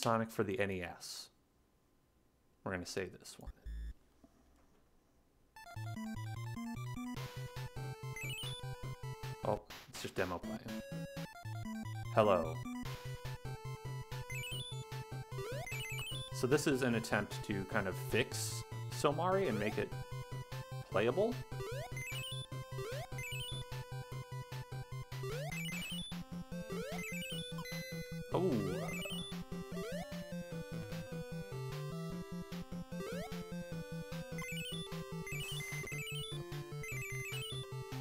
Sonic for the NES. We're going to save this one. Oh, it's just demo playing. Hello. So this is an attempt to kind of fix Somari and make it playable. Oh.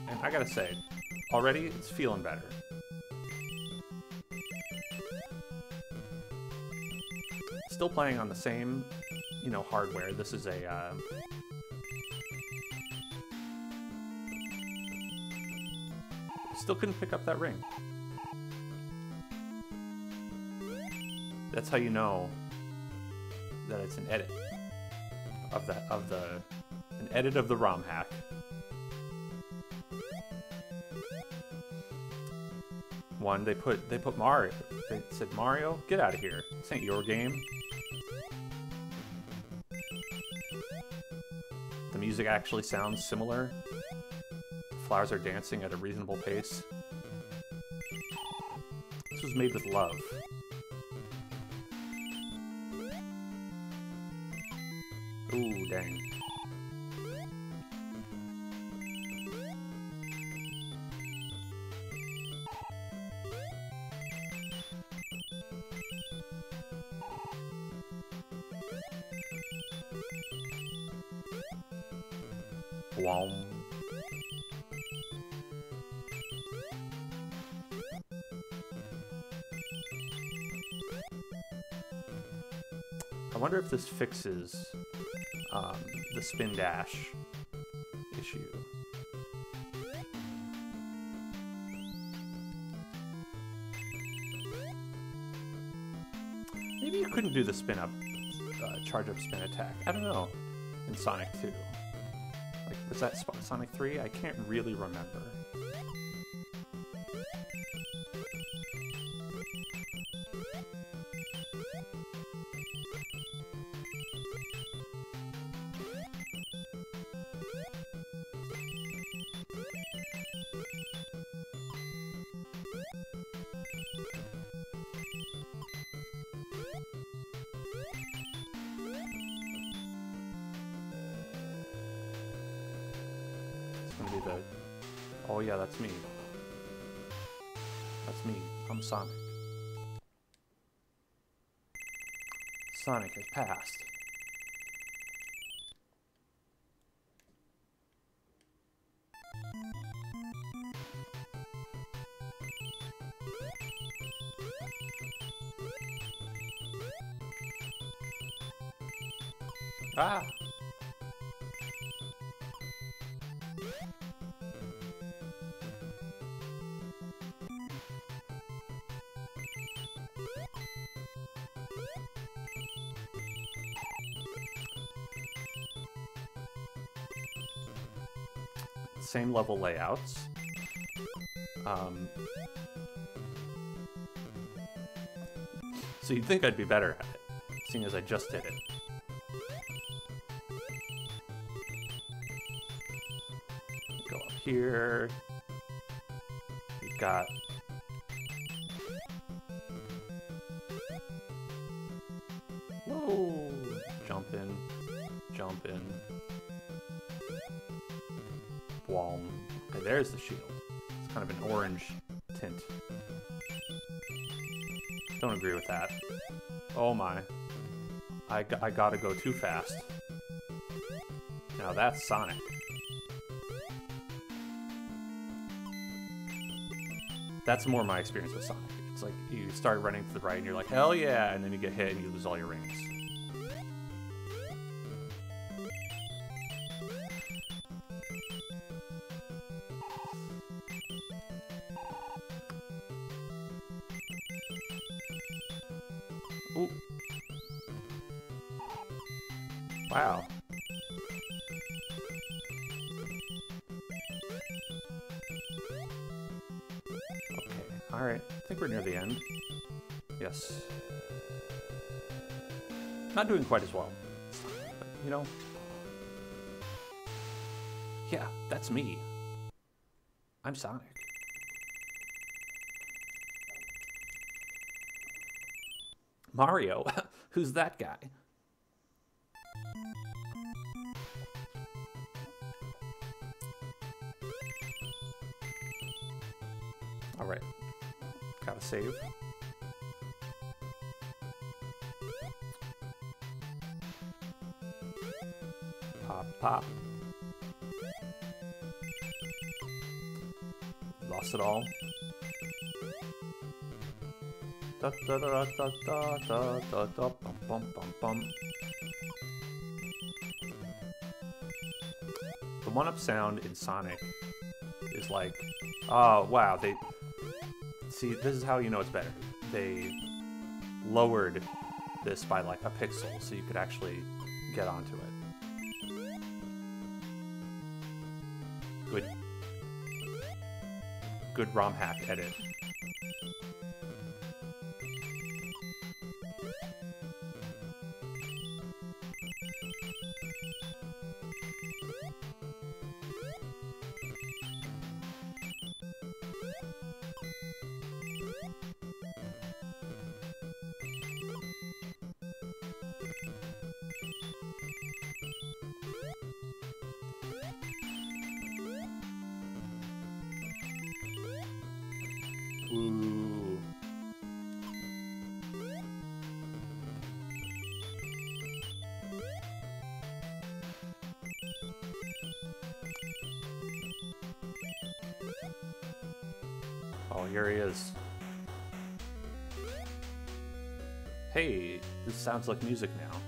And I gotta say, already it's feeling better. Still playing on the same, you know, hardware. This is a still couldn't pick up that ring. That's how you know that it's an edit of the ROM hack. One, they put Mario. They said, Mario, get out of here. This ain't your game. The music actually sounds similar. The flowers are dancing at a reasonable pace. This was made with love. Ooh, dang. I wonder if this fixes the spin dash issue. Maybe you couldn't do the spin up, charge up spin attack. I don't know. In Sonic 2. Was that Sonic 3? I can't really remember. Oh yeah, that's me. That's me. I'm Sonic. Sonic has passed. Ah! Same level layouts. So you'd think I'd be better at it, seeing as I just did it. Go up here. We've got... Whoa! Jump in. Jump in. Wall. Okay, there's the shield. It's kind of an orange tint. Don't agree with that. Oh my. I gotta go too fast. Now that's Sonic. That's more my experience with Sonic. It's like you start running to the right and you're like, hell yeah, and then you get hit and you lose all your rings. Wow. Okay, alright. I think we're near the end. Yes. Not doing quite as well. But, you know. Yeah, that's me. I'm Sonic. Mario, who's that guy? Alright. Gotta save. Pop, pop. Lost it all. Da da da da da da da da bum bum bum bum. The one-up sound in Sonic is like, oh wow, they see, this is how you know it's better. They lowered this by like a pixel so you could actually get onto it. Good ROM hack edit. Oh, here he is. Hey, this sounds like music now,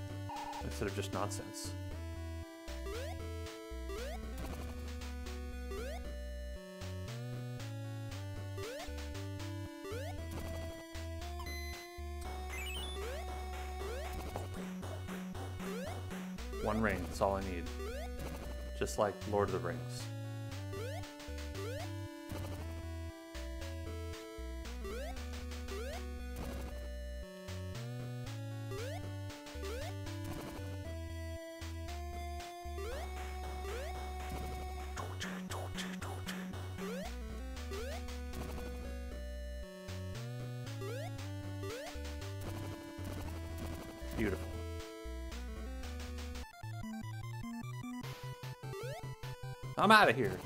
instead of just nonsense. One ring, that's all I need. Just like Lord of the Rings. Beautiful. I'm out of here.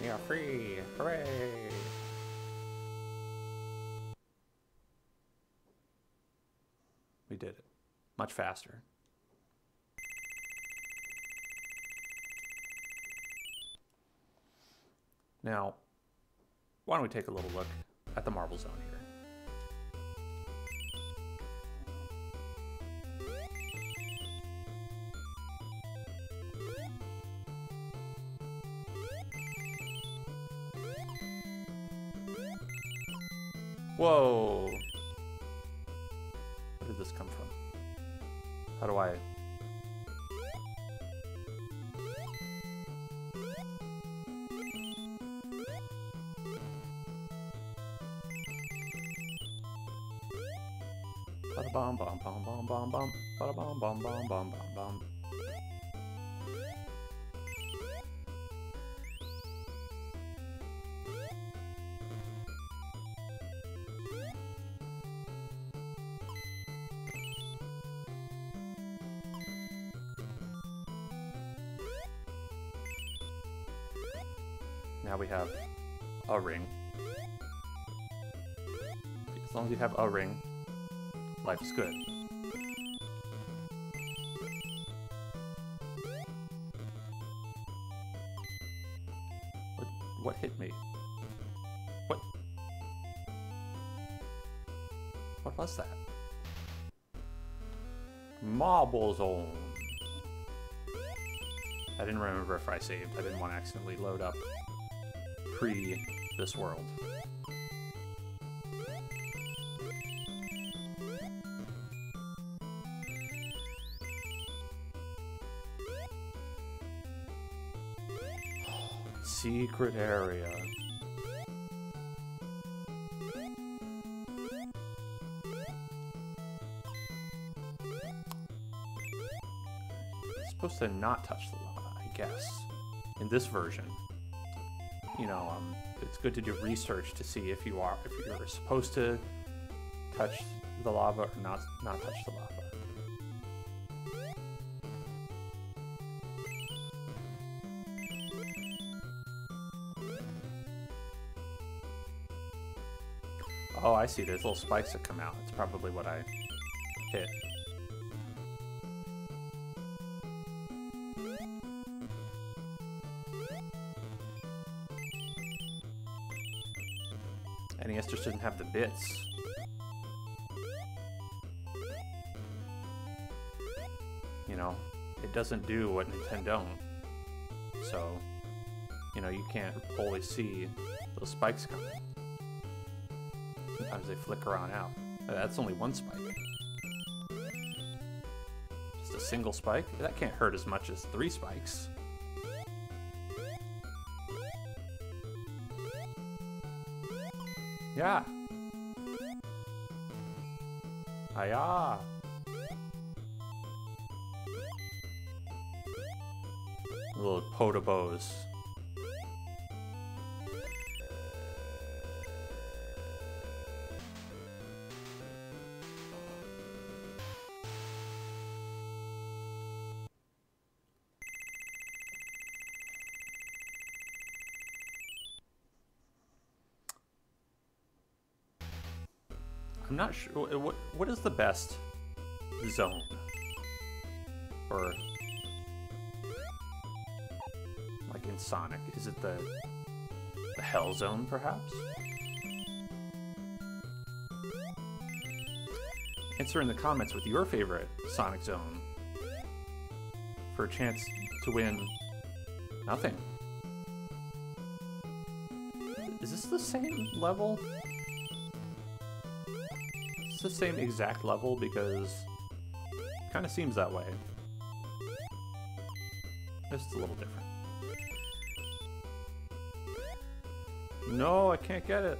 We are free. Hooray. We did it. Much faster. Now, why don't we take a little look at the Marble Zone here? Whoa! Where did this come from? How do I... Ba-da-bum, bum, bum, bum, bum, bum. Ba-da-bum, bum, bum, bum, bum, bum. Now we have a ring. As long as you have a ring, life is good. What hit me? What? What was that? Marble Zone. I didn't remember if I saved. I didn't want to accidentally load up pre this world. Secret area. supposed to not touch the lava, I guess, in this version. You know, it's good to do research to see if you are, if you're supposed to touch the lava or not touch the lava. Oh, I see. There's little spikes that come out. That's probably what I hit. NES just doesn't have the bits. You know, it doesn't do what Nintendo don't. So, you know, you can't always see those spikes coming. Sometimes they flicker on out. That's only one spike. Just a single spike? That can't hurt as much as 3 spikes. Yeah. Hiya. Little potabos. Not sure what is the best zone, or like in Sonic, is it the Hell Zone perhaps? Answer in the comments with your favorite Sonic zone for a chance to win nothing. Is this the same level? It's the same exact level, because it kind of seems that way. Just a little different. No, I can't get it.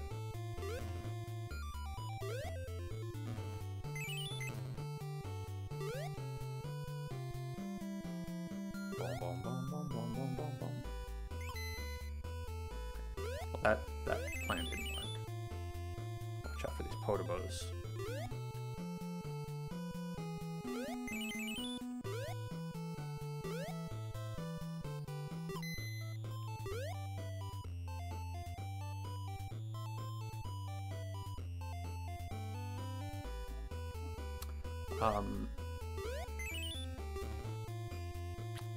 Well, that plan didn't work. Watch out for these potabos.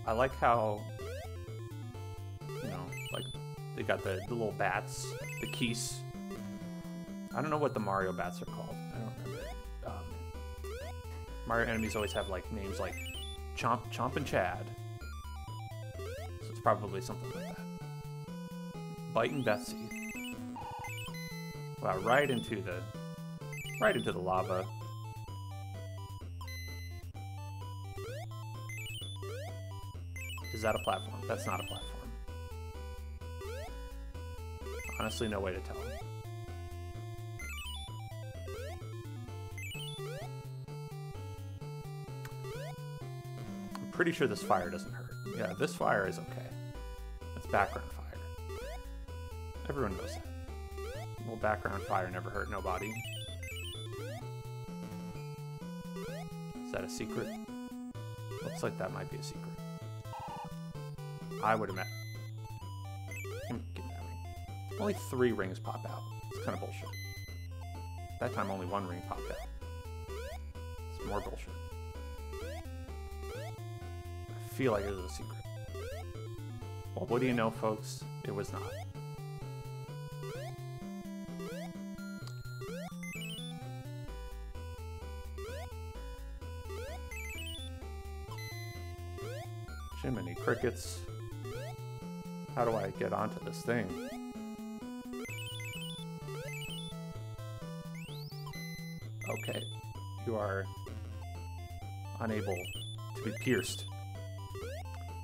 I like how, you know, like, they got the little bats, the keys. I don't know what the Mario bats are called. I don't remember. Mario enemies always have, like, names like Chomp and Chad. So it's probably something like that. Bite and Betsy. Wow, right into the lava. Is that a platform? That's not a platform. Honestly, no way to tell. I'm pretty sure this fire doesn't hurt. Yeah, this fire is okay. That's background fire. Everyone knows that. Well, background fire never hurt nobody. Is that a secret? Looks like that might be a secret. I would have met. Give me that ring. Only 3 rings pop out. It's kind of bullshit. That time only 1 ring popped out. It's more bullshit. I feel like it was a secret. Well, what do you know, folks? It was not. Jiminy crickets. How do I get onto this thing? Okay. You are unable to be pierced.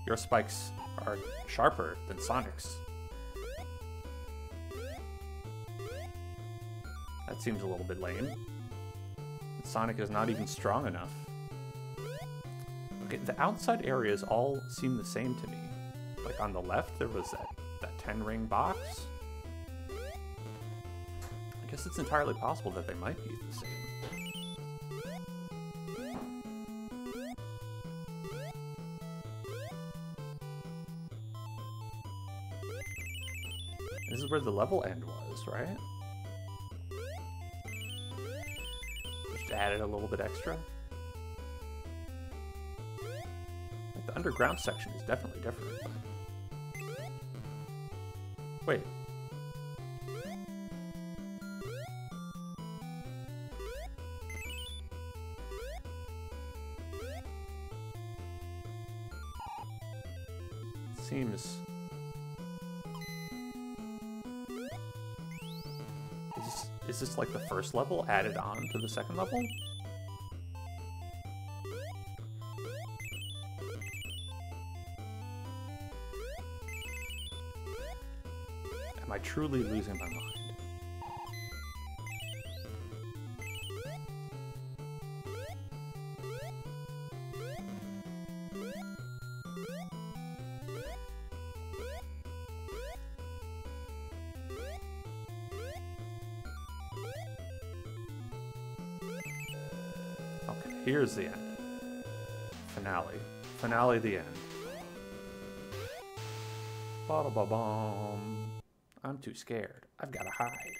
Your spikes are sharper than Sonic's. That seems a little bit lame. Sonic is not even strong enough. Okay, the outside areas all seem the same to me. Like on the left, there was that 10-ring box. I guess it's entirely possible that they might be the same. This is where the level end was, right? Just added a little bit extra. Like the underground section is definitely different. Wait. It seems... Is this like the first level added on to the second level? Am I truly losing my mind? Here's the end. Finale. Finale, the end. Bada ba bum. I'm too scared. I've gotta hide.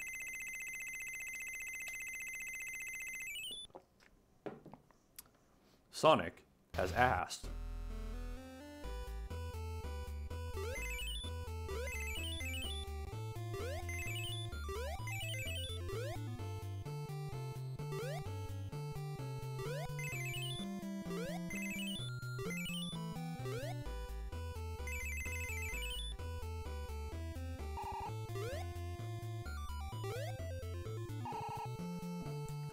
Sonic has asked.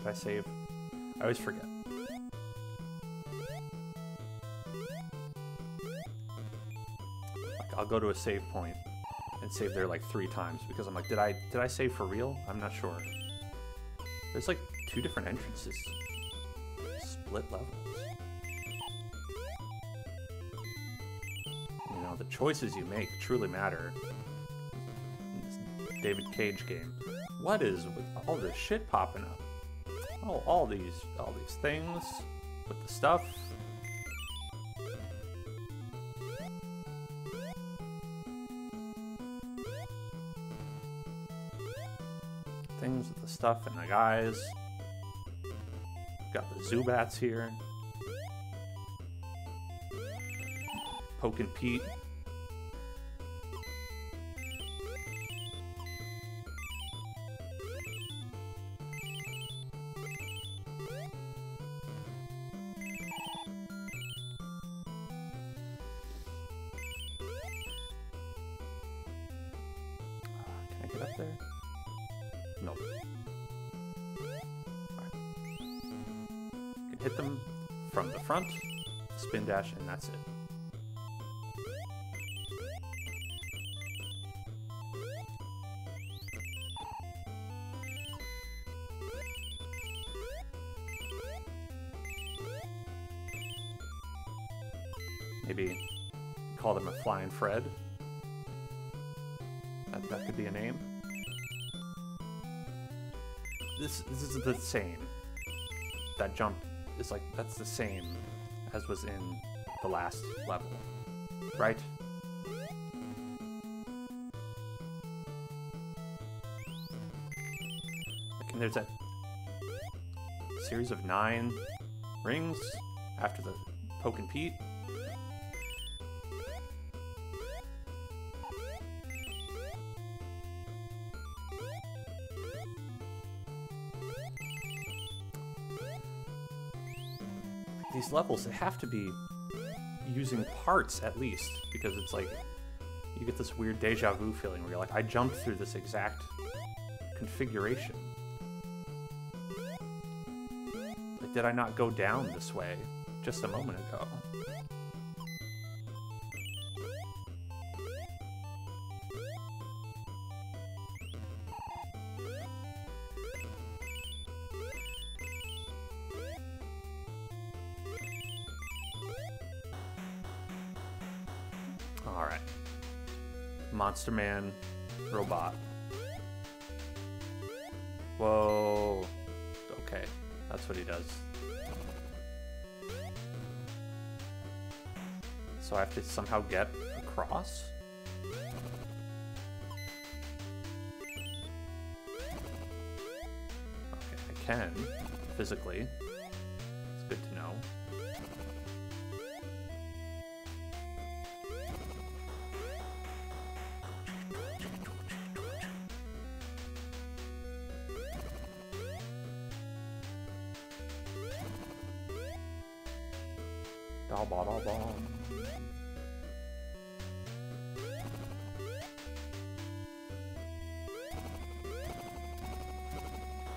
I save. I always forget. Like, I'll go to a save point and save there like 3 times because I'm like, did I save for real? I'm not sure. There's like 2 different entrances. Split levels. You know, the choices you make truly matter. In this David Cage game. What is with all this shit popping up? Oh, all these things with the stuff. Things with the stuff and the guys. Got the Zubats here. Poking Pete. Hit them from the front, spin dash, and that's it. Maybe call them a Flying Fred. That could be a name. This is the same. That jump. It's like, that's the same as was in the last level, right? Like, and there's that series of 9 rings after the Pokin' Pete. These levels, they have to be using parts at least, because it's like you get this weird deja vu feeling where you're like, I jumped through this exact configuration. Like, did I not go down this way just a moment ago? Alright. Monster Man robot. Whoa. Okay. That's what he does. So I have to somehow get across? Okay, I can. Physically. It's good to know.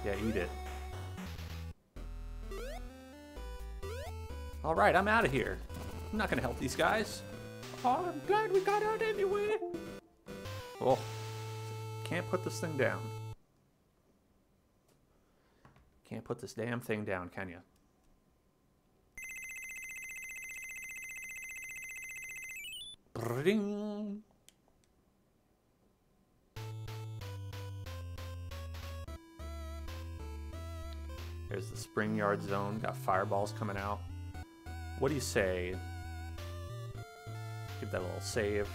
Yeah, eat it. All right, I'm out of here. I'm not gonna help these guys. Oh, I'm glad we got out anyway. Oh, can't put this thing down. Can't put this damn thing down, can you? Ding. There's the Spring Yard Zone. Got fireballs coming out. What do you say? Give that a little save.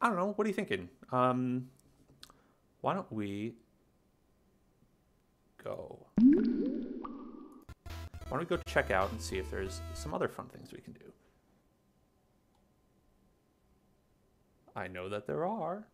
I don't know. What are you thinking? Why don't we go? Why don't we go check out and see if there's some other fun things we can do? I know that there are.